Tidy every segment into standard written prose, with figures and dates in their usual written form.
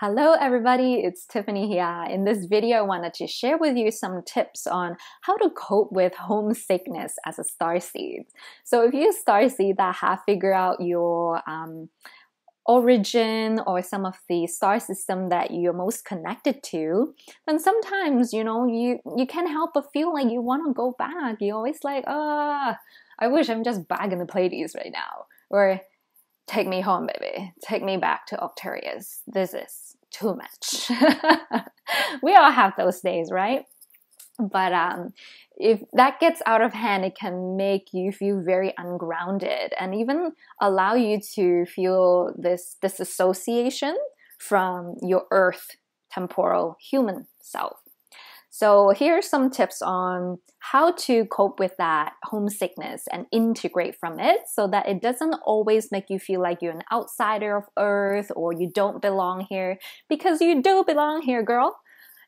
Hello everybody, it's Tiffany here. In this video, I wanted to share with you some tips on how to cope with homesickness as a starseed. So if you're a starseed that have figured out your origin or some of the star system that you're most connected to, then sometimes, you know, you can't help but feel like you want to go back. You're always like, I wish I'm just back in the Pleiades right now. Or, take me home, baby. Take me back to Octarius. This is too much. We all have those days, right? But if that gets out of hand, it can make you feel very ungrounded and even allow you to feel this disassociation from your earth, temporal, human self. So here are some tips on how to cope with that homesickness and integrate from it so that it doesn't always make you feel like you're an outsider of Earth or you don't belong here, because you do belong here, girl.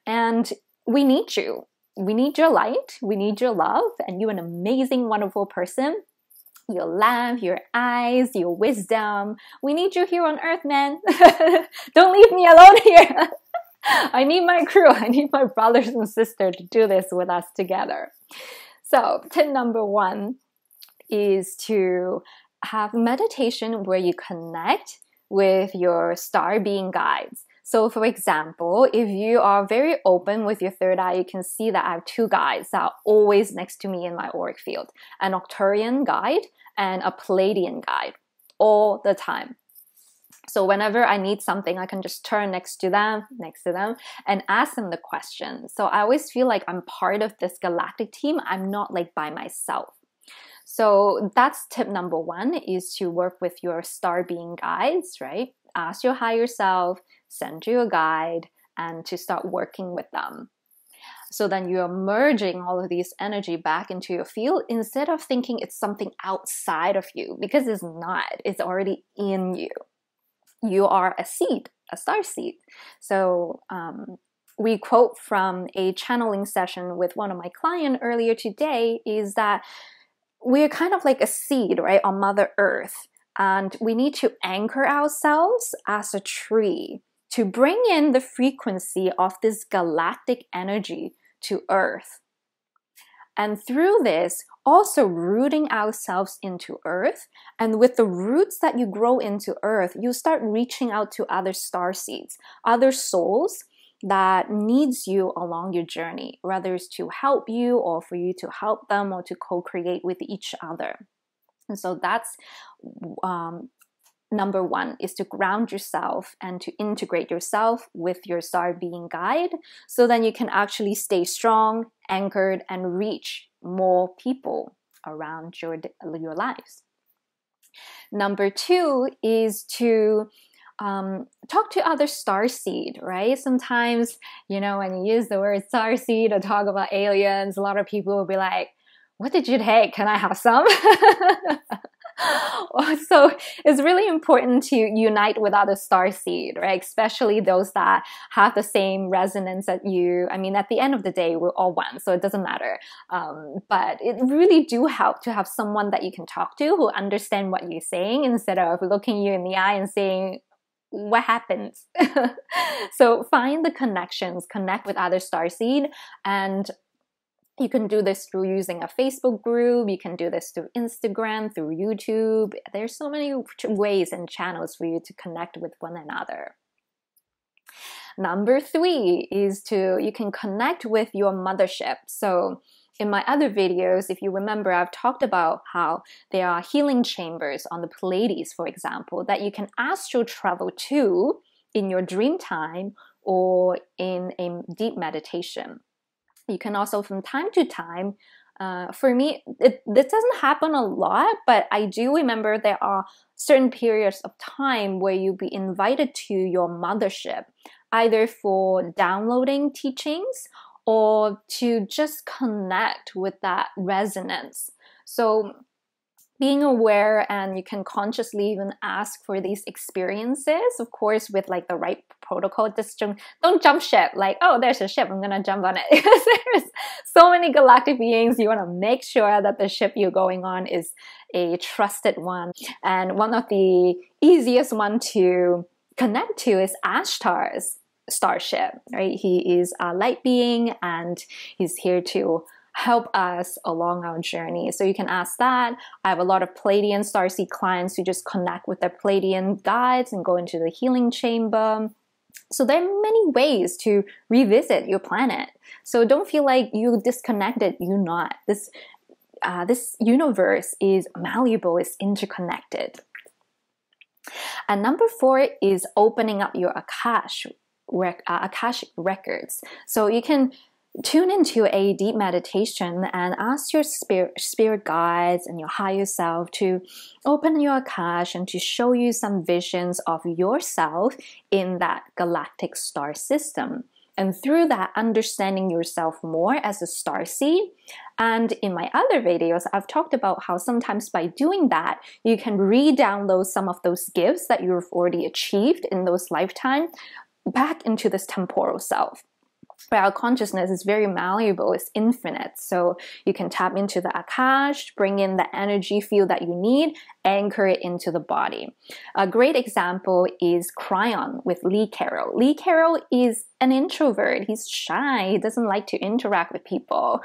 And we need you. We need your light. We need your love. And you're an amazing, wonderful person. Your laugh, your eyes, your wisdom. We need you here on Earth, man. Don't leave me alone here. I need my crew. I need my brothers and sisters to do this with us together. So tip number one is to have meditation where you connect with your star being guides. So for example, if you are very open with your third eye, you can see that I have two guides that are always next to me in my auric field, an Octarian guide and a Palladian guide all the time. So whenever I need something, I can just turn next to them and ask them the question. So I always feel like I'm part of this galactic team. I'm not like by myself. So that's tip number one, is to work with your star being guides, right? Ask your higher self, send you a guide, and to start working with them. So then you're merging all of these energy back into your field instead of thinking it's something outside of you, because it's not. It's already in you. You are a seed, a star seed. So we quote from a channeling session with one of my clients earlier today is that we're kind of like a seed, right, on Mother Earth. And we need to anchor ourselves as a tree to bring in the frequency of this galactic energy to Earth. And through this, also rooting ourselves into Earth. And with the roots that you grow into Earth, you start reaching out to other star seeds, other souls that needs you along your journey, whether it's to help you or for you to help them or to co-create with each other. And so that's number one, is to ground yourself and to integrate yourself with your star being guide, so then you can actually stay strong, anchored, and reach more people around your lives. Number two is to talk to other starseed, right? Sometimes, you know, when you use the word starseed or talk about aliens, a lot of people will be like, what did you take? Can I have some? So it's really important to unite with other starseed, right? Especially those that have the same resonance that you. I mean, at the end of the day, we're all one, so it doesn't matter. But it really do help to have someone that you can talk to who understand what you're saying, instead of looking you in the eye and saying, what happens? So find the connections, connect with other starseed, and you can do this through using a Facebook group. You can do this through Instagram, through YouTube. There's so many ways and channels for you to connect with one another. Number three is you can connect with your mothership. So in my other videos, if you remember, I've talked about how there are healing chambers on the Pleiades, for example, that you can astral travel to in your dream time or in a deep meditation. You can also, from time to time, for me, this doesn't happen a lot, but I do remember there are certain periods of time where you'll be invited to your mothership, either for downloading teachings or to just connect with that resonance. So being aware, and you can consciously even ask for these experiences, of course, with like the right protocol. Just don't jump ship, like, oh, there's a ship, I'm gonna jump on it. Because there's so many galactic beings, you wanna make sure that the ship you're going on is a trusted one. And one of the easiest one to connect to is Ashtar's starship, right? He is a light being and he's here to help us along our journey. So you can ask that. I have a lot of Palladian starseed clients who just connect with their Palladian guides and go into the healing chamber. So there are many ways to revisit your planet. So don't feel like you disconnected, you're not. This universe is malleable, it's interconnected. And number 4 is opening up your Akashic records. So you can tune into a deep meditation and ask your spirit guides and your higher self to open your Akash and to show you some visions of yourself in that galactic star system. And through that, understanding yourself more as a starseed. And in my other videos, I've talked about how sometimes by doing that, you can re-download some of those gifts that you've already achieved in those lifetime back into this temporal self. But our consciousness is very malleable, it's infinite. So you can tap into the Akash, bring in the energy field that you need, anchor it into the body. A great example is Kryon with Lee Carroll. Lee Carroll is an introvert. He's shy. He doesn't like to interact with people,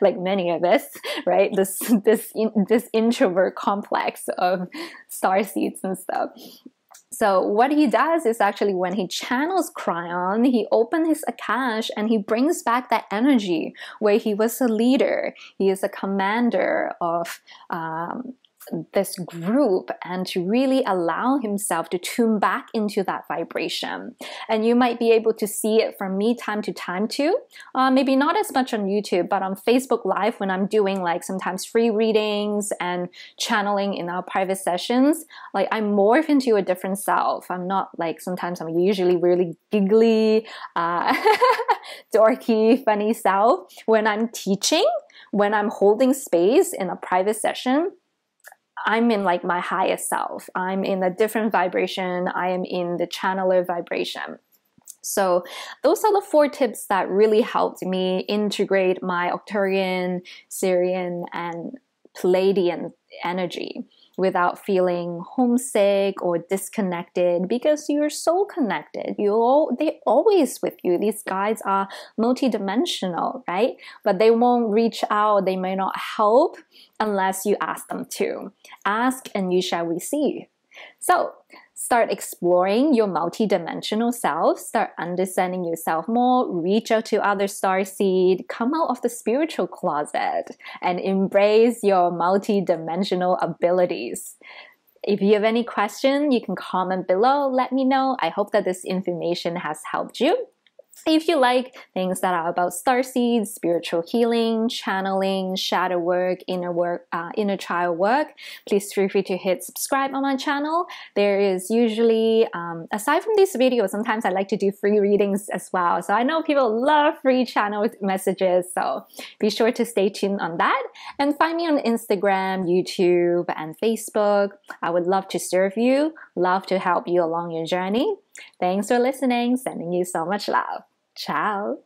like many of us, right? This introvert complex of starseeds and stuff. So what he does is actually when he channels Kryon, he opens his Akash and he brings back that energy where he was a leader. He is a commander of this group, and to really allow himself to tune back into that vibration. And you might be able to see it from me time to time too. Maybe not as much on YouTube, but on Facebook Live when I'm doing like sometimes free readings and channeling in our private sessions, like I morph into a different self. I'm not like sometimes I'm usually really giggly, dorky, funny self. When I'm teaching, when I'm holding space in a private session, I'm in like my highest self. I'm in a different vibration. I am in the channeler vibration. So those are the 4 tips that really helped me integrate my Octarian, Sirian, and Palladian energy without feeling homesick or disconnected, because you're so connected. They're always with you. These guides are multidimensional, right? But they won't reach out. They may not help unless you ask them to. Ask and you shall receive. So start exploring your multidimensional self, start understanding yourself more, reach out to other starseed, come out of the spiritual closet and embrace your multidimensional abilities. If you have any question, you can comment below, let me know. I hope that this information has helped you. If you like things that are about starseeds, spiritual healing, channeling, shadow work, inner child work, please feel free to hit subscribe on my channel. There is usually, aside from this video, sometimes I like to do free readings as well. So I know people love free channel messages, so be sure to stay tuned on that. And find me on Instagram, YouTube, and Facebook. I would love to serve you, love to help you along your journey. Thanks for listening. Sending you so much love. Ciao.